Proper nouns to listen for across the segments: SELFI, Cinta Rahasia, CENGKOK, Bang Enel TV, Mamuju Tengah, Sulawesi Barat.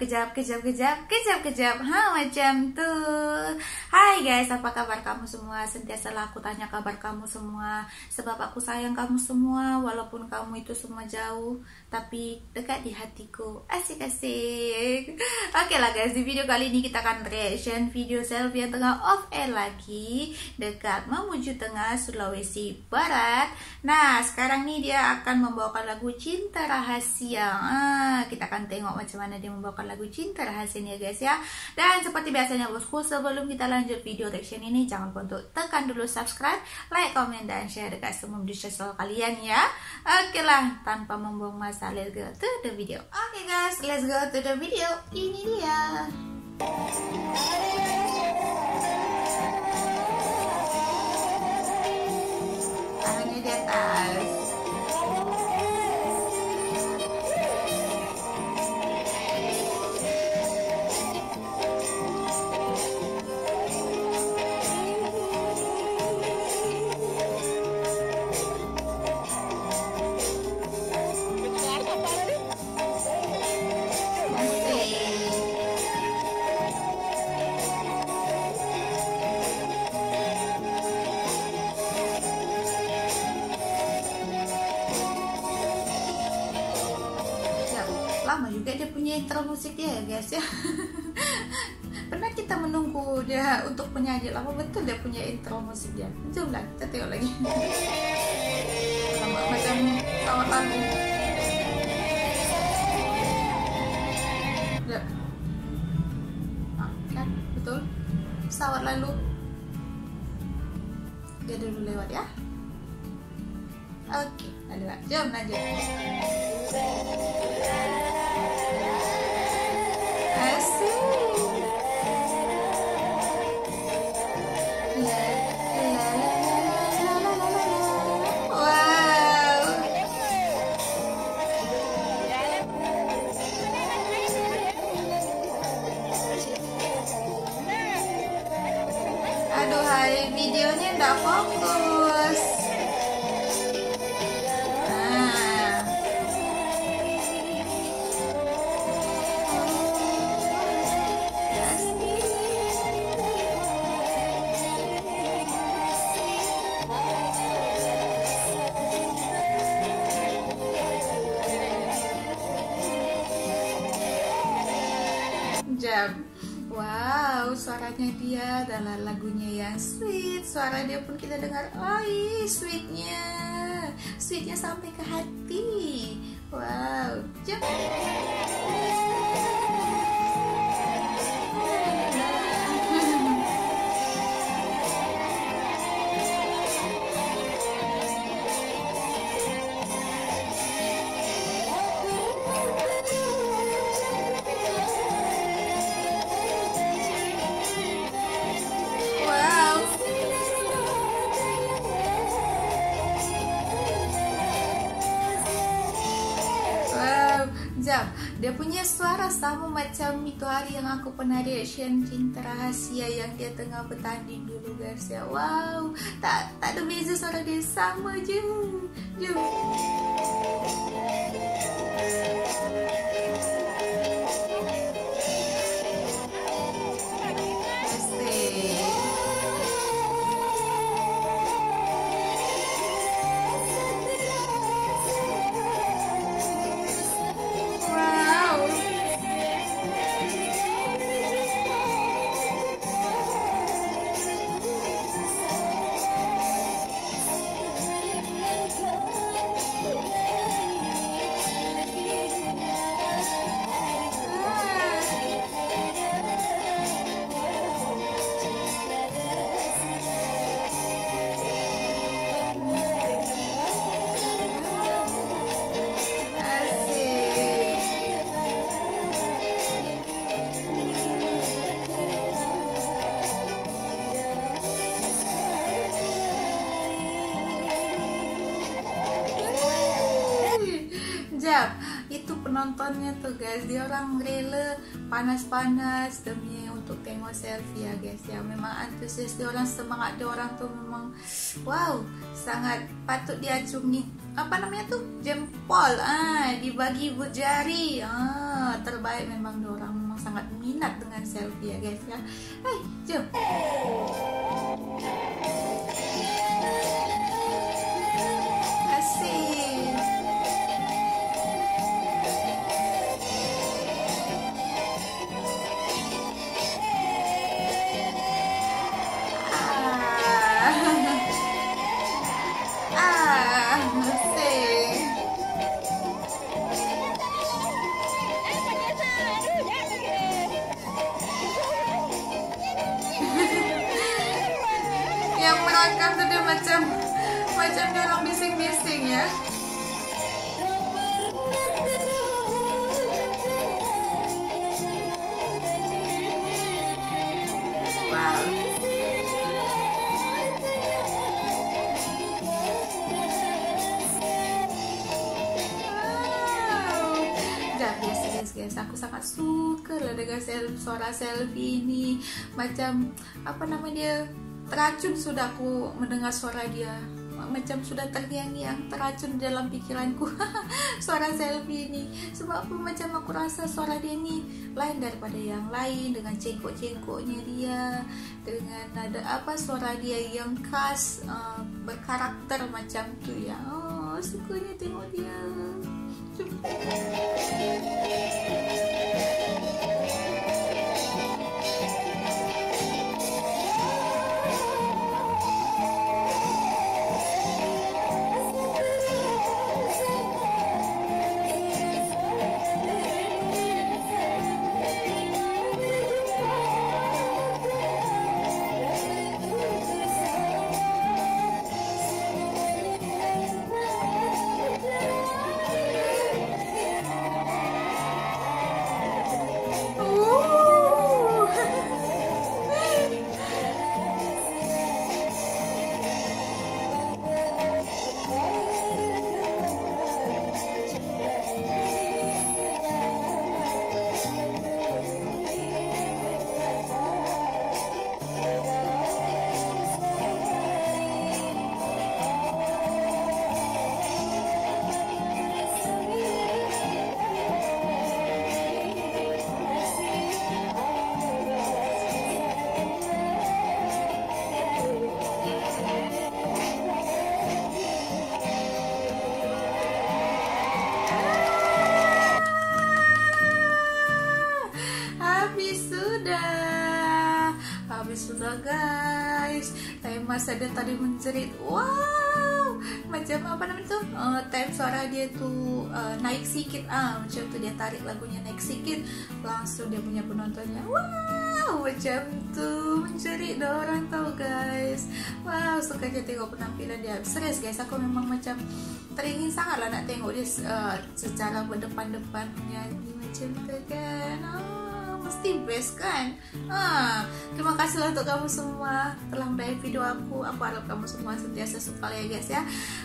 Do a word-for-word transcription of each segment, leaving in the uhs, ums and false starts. kejap, kejap, kejap, kejap, kejap. Ha, macam tuh. Hai guys, apa kabar kamu semua? Sentiasalah aku tanya kabar kamu semua, sebab aku sayang kamu semua, walaupun kamu itu semua jauh, tapi dekat di hatiku. Asik-asik. Oke lah guys, di video kali ini kita akan reaction video selfie yang tengah off air lagi, dekat Mamuju Tengah, Sulawesi Barat. Nah, sekarang nih dia akan membawakan lagu Cinta Rahasia. Ah, kita akan tengok macam mana dia membawakan lagu Cinta Rahasia ya guys ya. Dan seperti biasanya bosku, sebelum kita lanjut video reaction ini, jangan lupa untuk tekan dulu subscribe, like, komen, dan share dekat semua media sosial kalian ya. Oke lah, tanpa membuang masa, let's go to the video. Oke guys, let's go to the video. Ini dia. Tangannya di atas. Lama juga dia punya intro musik dia ya guys ya. Pernah kita menunggu dia untuk penyanyi lama betul dia punya intro musik dia. Jomlah kita tengok lagi. Lama macam sawat lagu. Lihat. Ah, kan betul. Pesawat lalu. Dia dulu lewat ya. Oke, lalu lah. Jom lanjut. Aduh, hari videonya nggak fokus. Nah. Yes. Jam. Wow, suaranya dia adalah lagunya yang sweet. Suara dia pun kita dengar, oi, sweetnya, sweetnya sampai ke hati. Wow, jump. Dia punya suara sama macam itu hari yang aku pernah reaction Cinta Rahasia yang dia tengah bertanding dulu guys ya. Wow, tak tak ada beza, suara dia sama je. Jom. Itu penontonnya tuh guys, dia orang rela panas-panas demi untuk tengok selfie ya guys ya. Memang antusias dia orang, semangat dia orang tu memang wow, sangat patut diacungi apa namanya tuh jempol, ah dibagi berjari, ah terbaik memang dia orang, memang sangat minat dengan selfie ya guys ya. Hai, jom. Yang menangkap tu dia macam macam dia orang bising-bising ya. Wow. Guys, aku sangat suka lah dengan suara selfie ini, macam apa nama dia, teracun sudah aku mendengar suara dia, macam sudah terngiang-ngiang, teracun dalam pikiranku suara selfie ini. Sebab apa, macam aku rasa suara dia ini lain daripada yang lain, dengan cengkok-cengkoknya dia, dengan nada apa suara dia yang khas, uh, berkarakter macam tu ya. Oh, sukanya tengok dia. Habis sudah guys, time masa dia tadi menjerit, wow, macam apa namanya tuh, uh, time suara dia tuh uh, naik sedikit, ah macam tuh dia tarik lagunya naik sedikit, langsung dia punya penontonnya, wow, macam tuh menjerit dah orang tahu guys, wow, suka aja tengok penampilan dia. Serius guys, aku memang macam teringin sangat lah nak tengok dia uh, secara berdepan-depan menyanyi macam tu kan. Oh, pasti best kan. Ah, terima kasih untuk kamu semua telah mendai video aku. Aku harap kamu semua sentiasa suka ya guys ya.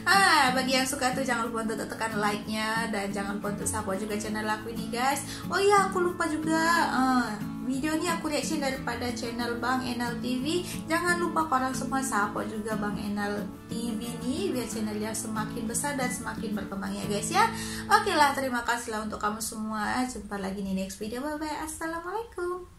Ah, bagi yang suka tuh jangan lupa untuk tekan like-nya, dan jangan lupa untuk support juga channel aku ini guys. Oh iya, aku lupa juga, ah, video ini aku reaction daripada channel Bang Enel T V. Jangan lupa korang semua support juga Bang Enel T V ini biar channelnya semakin besar dan semakin berkembang ya guys ya. Oke lah, terima kasih lah untuk kamu semua. Jumpa lagi di next video. Bye bye. Assalamualaikum.